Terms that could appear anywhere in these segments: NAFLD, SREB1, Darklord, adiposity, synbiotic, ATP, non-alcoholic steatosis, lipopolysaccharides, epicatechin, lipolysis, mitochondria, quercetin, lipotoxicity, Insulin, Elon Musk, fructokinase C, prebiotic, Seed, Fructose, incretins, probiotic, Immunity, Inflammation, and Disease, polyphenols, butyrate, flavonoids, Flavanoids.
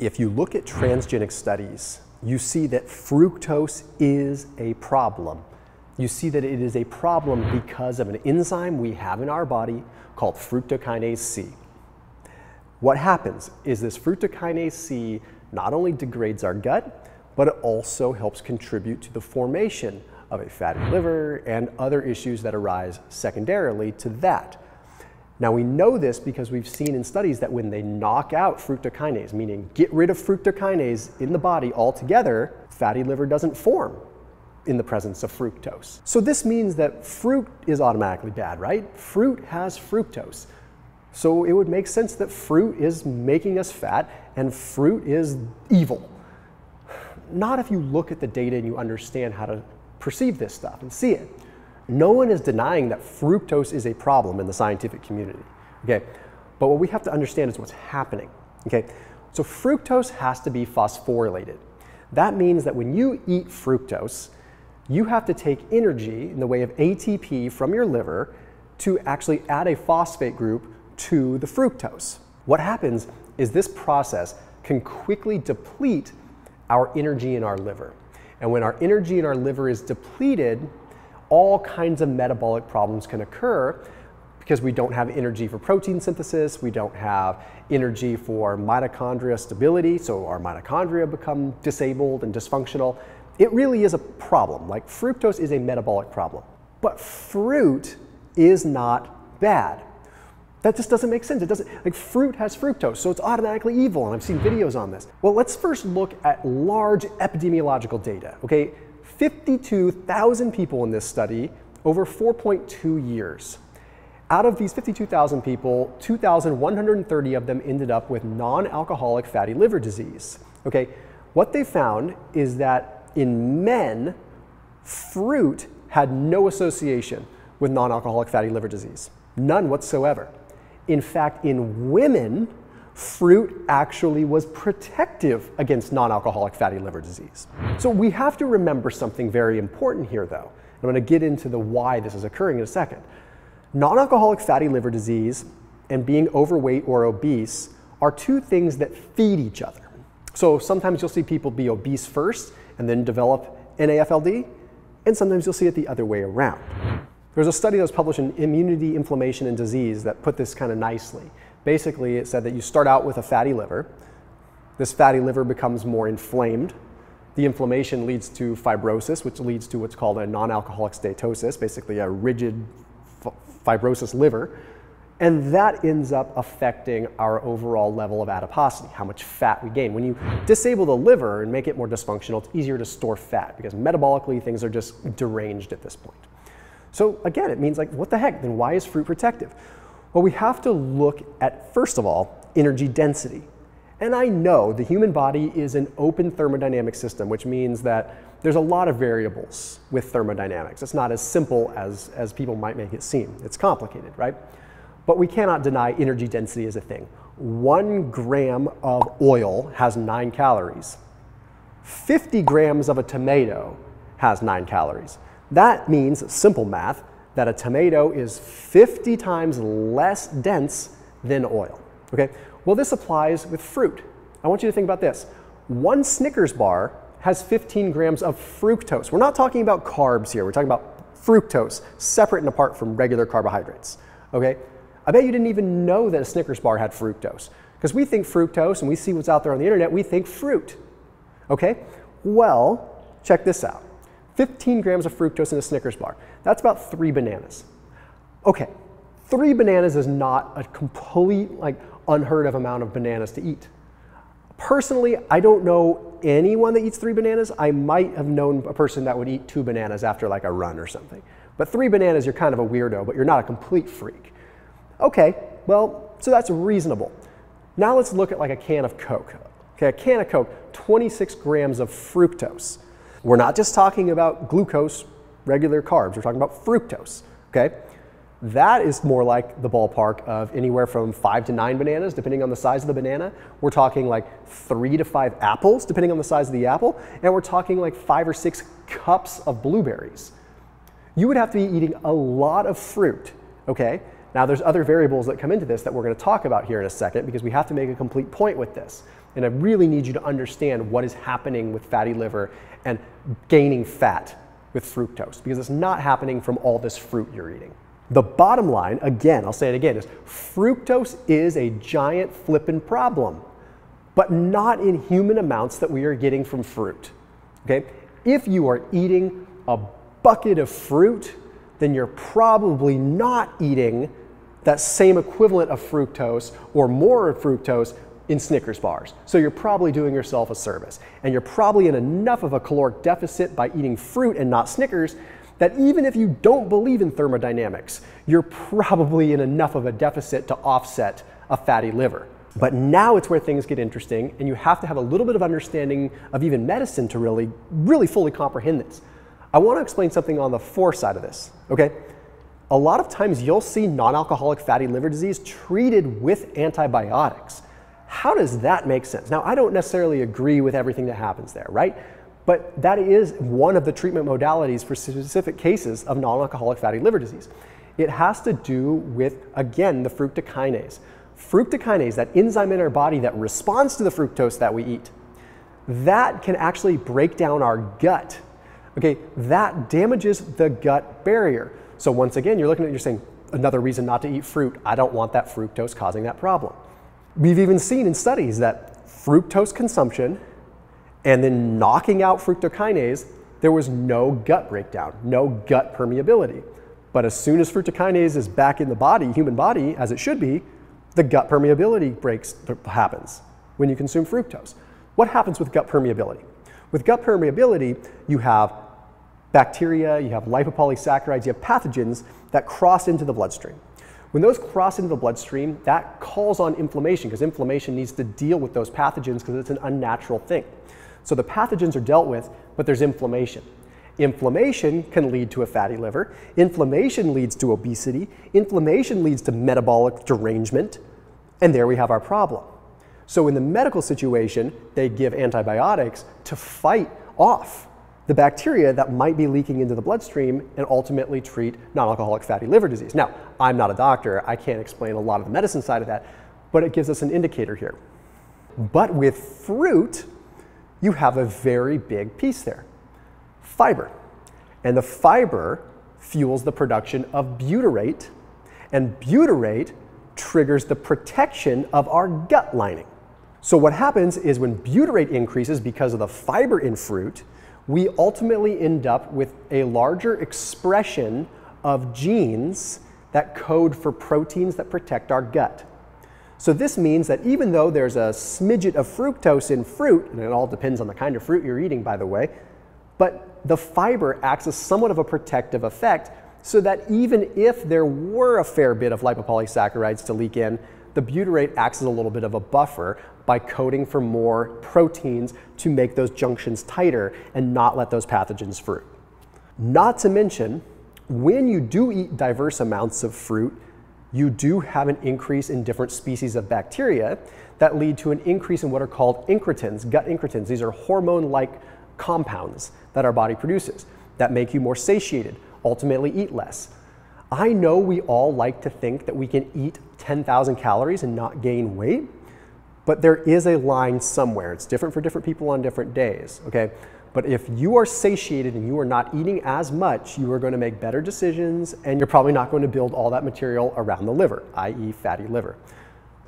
If you look at transgenic studies, you see that fructose is a problem. You see that it is a problem because of an enzyme we have in our body called fructokinase C. What happens is this fructokinase C not only degrades our gut, but it also helps contribute to the formation of a fatty liver and other issues that arise secondarily to that. Now we know this because we've seen in studies that when they knock out fructokinase, meaning get rid of fructokinase in the body altogether, fatty liver doesn't form in the presence of fructose. So this means that fruit is automatically bad, right? Fruit has fructose. So it would make sense that fruit is making us fat and fruit is evil. Not if you look at the data and you understand how to perceive this stuff and see it. No one is denying that fructose is a problem in the scientific community, okay? But what we have to understand is what's happening, okay? So fructose has to be phosphorylated. That means that when you eat fructose, you have to take energy in the way of ATP from your liver to actually add a phosphate group to the fructose. What happens is this process can quickly deplete our energy in our liver. And when our energy in our liver is depleted, all kinds of metabolic problems can occur because we don't have energy for protein synthesis, we don't have energy for mitochondria stability, so our mitochondria become disabled and dysfunctional. It really is a problem. Like fructose is a metabolic problem. But fruit is not bad. That just doesn't make sense. It doesn't, like fruit has fructose, so it's automatically evil, and I've seen videos on this. Well, let's first look at large epidemiological data, okay? 52,000 people in this study over 4.2 years. Out of these 52,000 people, 2,130 of them ended up with non-alcoholic fatty liver disease, okay? What they found is that in men, fruit had no association with non-alcoholic fatty liver disease, none whatsoever. In fact, in women, fruit actually was protective against non-alcoholic fatty liver disease. So we have to remember something very important here though. I'm going to get into the why this is occurring in a second. Non-alcoholic fatty liver disease and being overweight or obese are two things that feed each other. So sometimes you'll see people be obese first and then develop NAFLD, and sometimes you'll see it the other way around. There's a study that was published in Immunity, Inflammation, and Disease that put this kind of nicely. Basically, it said that you start out with a fatty liver. This fatty liver becomes more inflamed. The inflammation leads to fibrosis, which leads to what's called a non-alcoholic steatosis, basically a rigid fibrosis liver. And that ends up affecting our overall level of adiposity, how much fat we gain. When you disable the liver and make it more dysfunctional, it's easier to store fat because metabolically things are just deranged at this point. So again, it means like, what the heck? Then why is fruit protective? Well, we have to look at, first of all, energy density. And I know the human body is an open thermodynamic system, which means that there's a lot of variables with thermodynamics. It's not as simple as people might make it seem. It's complicated, right? But we cannot deny energy density is a thing. 1 gram of oil has 9 calories. 50 grams of a tomato has 9 calories. That means, simple math, that a tomato is 50 times less dense than oil, okay? Well, this applies with fruit. I want you to think about this. 1 Snickers bar has 15 grams of fructose. We're not talking about carbs here, we're talking about fructose, separate and apart from regular carbohydrates, okay? I bet you didn't even know that a Snickers bar had fructose, because we think fructose and we see what's out there on the internet, we think fruit, okay? Well, check this out. 15 grams of fructose in a Snickers bar. That's about 3 bananas. Okay, 3 bananas is not a complete, like, unheard of amount of bananas to eat. Personally, I don't know anyone that eats 3 bananas. I might have known a person that would eat 2 bananas after like a run or something. But 3 bananas, you're kind of a weirdo, but you're not a complete freak. Okay, well, so that's reasonable. Now let's look at like a can of Coke. Okay, a can of Coke, 26 grams of fructose. We're not just talking about glucose, regular carbs, we're talking about fructose, okay? That is more like the ballpark of anywhere from 5 to 9 bananas, depending on the size of the banana. We're talking like 3 to 5 apples, depending on the size of the apple, and we're talking like 5 or 6 cups of blueberries. You would have to be eating a lot of fruit, okay? Now there's other variables that come into this that we're going to talk about here in a second because we have to make a complete point with this. And I really need you to understand what is happening with fatty liver and gaining fat with fructose, because it's not happening from all this fruit you're eating. The bottom line, again, I'll say it again, is fructose is a giant flippin' problem, but not in human amounts that we are getting from fruit, okay? If you are eating a bucket of fruit, then you're probably not eating that same equivalent of fructose or more fructose in Snickers bars. So you're probably doing yourself a service. And you're probably in enough of a caloric deficit by eating fruit and not Snickers that even if you don't believe in thermodynamics, you're probably in enough of a deficit to offset a fatty liver. But now it's where things get interesting, and you have to have a little bit of understanding of even medicine to really fully comprehend this. I want to explain something on the for side of this, okay? A lot of times you'll see non-alcoholic fatty liver disease treated with antibiotics. How does that make sense? Now, I don't necessarily agree with everything that happens there, right? But that is one of the treatment modalities for specific cases of non-alcoholic fatty liver disease. It has to do with, again, the fructokinase. Fructokinase, that enzyme in our body that responds to the fructose that we eat, that can actually break down our gut. Okay, that damages the gut barrier. So once again, you're looking at it, you're saying, another reason not to eat fruit, I don't want that fructose causing that problem. We've even seen in studies that fructose consumption and then knocking out fructokinase, there was no gut breakdown, no gut permeability. But as soon as fructokinase is back in the body, human body, as it should be, the gut permeability happens when you consume fructose. What happens with gut permeability? With gut permeability, you have bacteria, you have lipopolysaccharides, you have pathogens that cross into the bloodstream. When those cross into the bloodstream, that calls on inflammation, because inflammation needs to deal with those pathogens because it's an unnatural thing. So the pathogens are dealt with, but there's inflammation. Inflammation can lead to a fatty liver. Inflammation leads to obesity. Inflammation leads to metabolic derangement. And there we have our problem. So in the medical situation, they give antibiotics to fight off the bacteria that might be leaking into the bloodstream and ultimately treat non-alcoholic fatty liver disease. Now, I'm not a doctor, I can't explain a lot of the medicine side of that, but it gives us an indicator here. But with fruit, you have a very big piece there, fiber. And the fiber fuels the production of butyrate, and butyrate triggers the protection of our gut lining. So what happens is when butyrate increases because of the fiber in fruit, we ultimately end up with a larger expression of genes that code for proteins that protect our gut. So this means that even though there's a smidget of fructose in fruit, and it all depends on the kind of fruit you're eating, by the way, but the fiber acts as somewhat of a protective effect so that even if there were a fair bit of lipopolysaccharides to leak in, the butyrate acts as a little bit of a buffer by coding for more proteins to make those junctions tighter and not let those pathogens through. Not to mention, when you do eat diverse amounts of fruit, you do have an increase in different species of bacteria that lead to an increase in what are called incretins, gut incretins. These are hormone-like compounds that our body produces that make you more satiated, ultimately eat less. I know we all like to think that we can eat 10,000 calories and not gain weight, but there is a line somewhere. It's different for different people on different days, okay? But if you are satiated and you are not eating as much, you are going to make better decisions and you're probably not going to build all that material around the liver, i.e. fatty liver.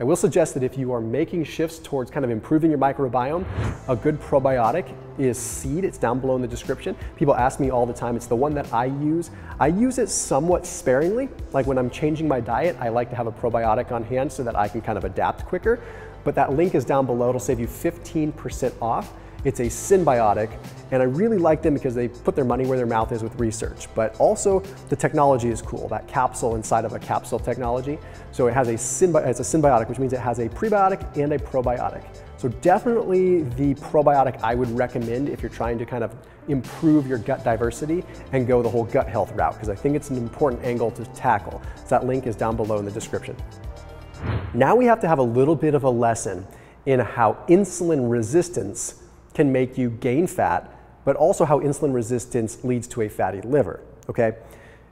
I will suggest that if you are making shifts towards kind of improving your microbiome, a good probiotic is Seed. It's down below in the description. People ask me all the time, it's the one that I use. I use it somewhat sparingly. Like when I'm changing my diet, I like to have a probiotic on hand so that I can kind of adapt quicker. But that link is down below. It'll save you 15% off. It's a synbiotic, and I really like them because they put their money where their mouth is with research, but also the technology is cool, that capsule inside of a capsule technology. So it has it's a synbiotic, which means it has a prebiotic and a probiotic. So definitely the probiotic I would recommend if you're trying to kind of improve your gut diversity and go the whole gut health route, because I think it's an important angle to tackle. So that link is down below in the description. Now we have to have a little bit of a lesson in how insulin resistance can make you gain fat, but also how insulin resistance leads to a fatty liver, okay?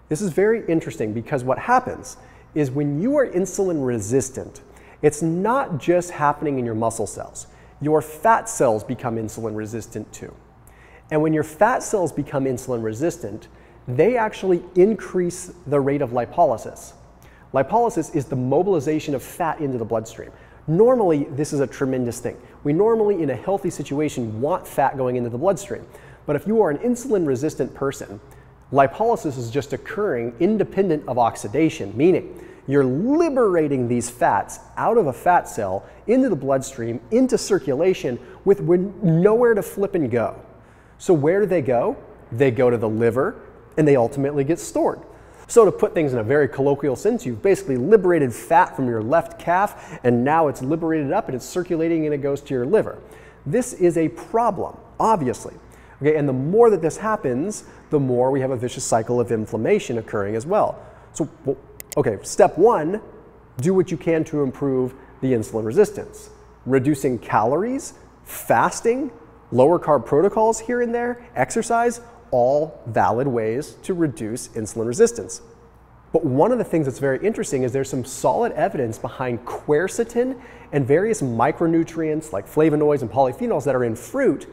This is very interesting because what happens is when you are insulin resistant, it's not just happening in your muscle cells. your fat cells become insulin resistant too. And when your fat cells become insulin resistant, they actually increase the rate of lipolysis. Lipolysis is the mobilization of fat into the bloodstream. Normally, this is a tremendous thing. We normally, in a healthy situation, want fat going into the bloodstream. But if you are an insulin-resistant person, lipolysis is just occurring independent of oxidation, meaning you're liberating these fats out of a fat cell into the bloodstream, into circulation, with nowhere to flip and go. So where do they go? They go to the liver, and they ultimately get stored. So to put things in a very colloquial sense, you've basically liberated fat from your left calf, and now it's liberated up and it's circulating and it goes to your liver. This is a problem, obviously. Okay, and the more that this happens, the more we have a vicious cycle of inflammation occurring as well. So, okay, step one, do what you can to improve the insulin resistance. Reducing calories, fasting, lower carb protocols here and there, exercise, all valid ways to reduce insulin resistance. But one of the things that's very interesting is there's some solid evidence behind quercetin and various micronutrients like flavonoids and polyphenols that are in fruit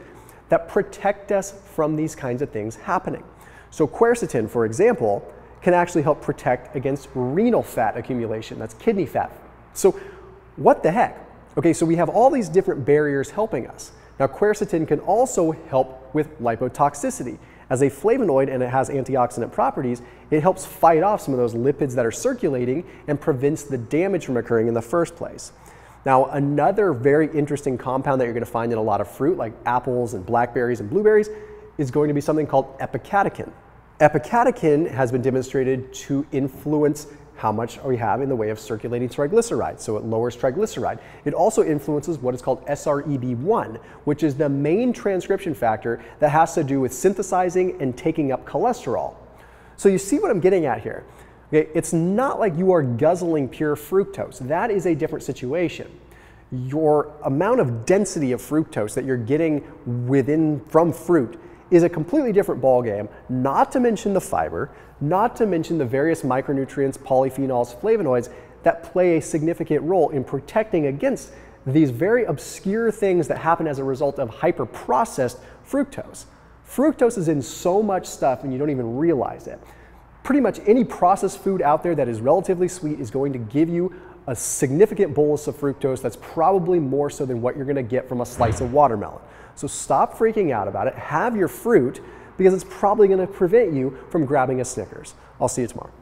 that protect us from these kinds of things happening. So quercetin, for example, can actually help protect against renal fat accumulation, that's kidney fat. So what the heck? Okay, so we have all these different barriers helping us. Now quercetin can also help with lipotoxicity. As a flavonoid and it has antioxidant properties, it helps fight off some of those lipids that are circulating and prevents the damage from occurring in the first place. Now, another very interesting compound that you're going to find in a lot of fruit, like apples and blackberries and blueberries, is going to be something called epicatechin. Epicatechin has been demonstrated to influence how much we have in the way of circulating triglycerides, so it lowers triglyceride. It also influences what is called SREB1, which is the main transcription factor that has to do with synthesizing and taking up cholesterol. So you see what I'm getting at here. Okay, it's not like you are guzzling pure fructose. That is a different situation. Your amount of density of fructose that you're getting from fruit is a completely different ballgame, not to mention the fiber, not to mention the various micronutrients, polyphenols, flavonoids that play a significant role in protecting against these very obscure things that happen as a result of hyper-processed fructose. Fructose is in so much stuff and you don't even realize it. Pretty much any processed food out there that is relatively sweet is going to give you a significant bolus of fructose that's probably more so than what you're going to get from a slice of watermelon. So stop freaking out about it. Have your fruit because it's probably going to prevent you from grabbing a Snickers. I'll see you tomorrow.